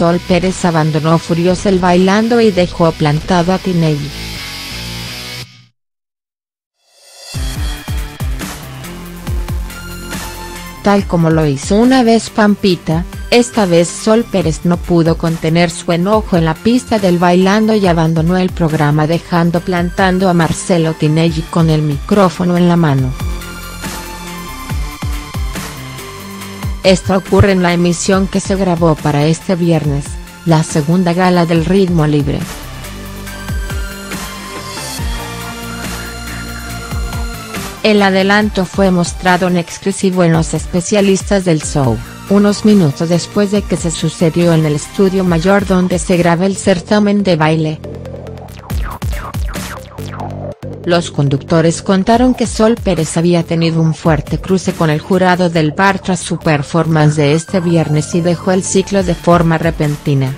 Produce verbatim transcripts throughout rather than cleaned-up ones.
Sol Pérez abandonó furiosa el Bailando y dejó plantado a Tinelli. Tal como lo hizo una vez Pampita, esta vez Sol Pérez no pudo contener su enojo en la pista del Bailando y abandonó el programa dejando plantando a Marcelo Tinelli con el micrófono en la mano. Esto ocurre en la emisión que se grabó para este viernes, la segunda gala del Ritmo Libre. El adelanto fue mostrado en exclusivo en Los Especialistas del Show, unos minutos después de que se sucedió en el estudio mayor donde se graba el certamen de baile. Los conductores contaron que Sol Pérez había tenido un fuerte cruce con el jurado del bar tras su performance de este viernes y dejó el ciclo de forma repentina.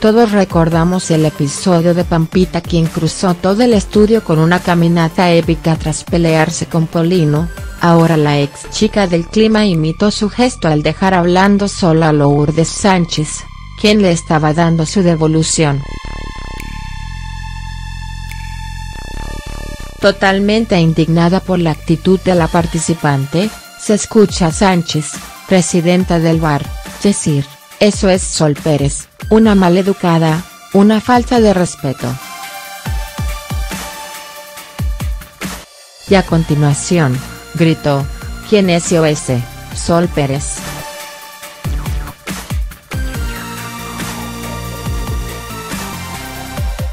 Todos recordamos el episodio de Pampita, quien cruzó todo el estudio con una caminata épica tras pelearse con Polino. Ahora la ex chica del clima imitó su gesto al dejar hablando sola a Lourdes Sánchez, quien le estaba dando su devolución. Totalmente indignada por la actitud de la participante, se escucha a Sánchez, presidenta del bar, decir: "Eso es Sol Pérez, una maleducada, una falta de respeto". Y a continuación, gritó: "¿Quién es ese, Sol Pérez?".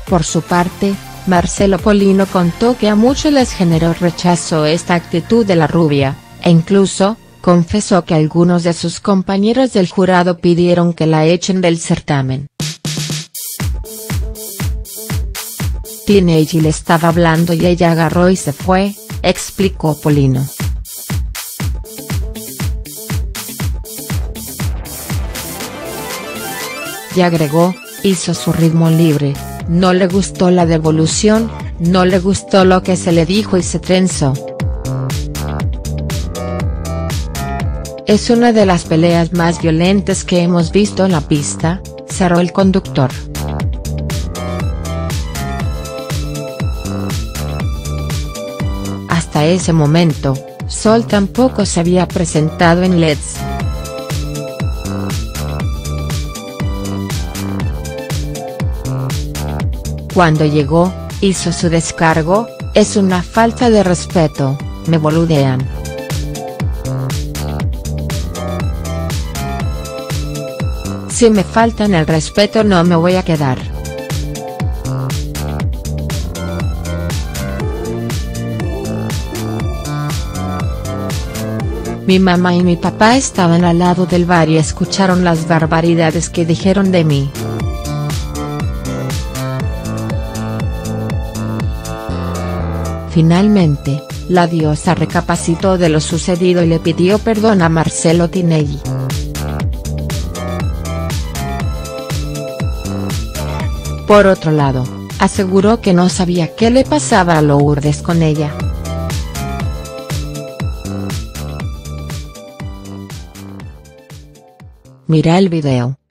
Por su parte, Marcelo Polino contó que a muchos les generó rechazo esta actitud de la rubia, e incluso confesó que algunos de sus compañeros del jurado pidieron que la echen del certamen. Tinelli le estaba hablando y ella agarró y se fue, explicó Polino. Y agregó: "Hizo su ritmo libre, no le gustó la devolución, no le gustó lo que se le dijo y se trenzó. Es una de las peleas más violentas que hemos visto en la pista", cerró el conductor. Hasta ese momento, Sol tampoco se había presentado en L E Ds. Cuando llegó, hizo su descargo: "Es una falta de respeto, me boludean". "Si me faltan el respeto no me voy a quedar". "Mi mamá y mi papá estaban al lado del bar y escucharon las barbaridades que dijeron de mí. Finalmente, la diosa recapacitó de lo sucedido y le pidió perdón a Marcelo Tinelli. Por otro lado, aseguró que no sabía qué le pasaba a Lourdes con ella. Mira el video.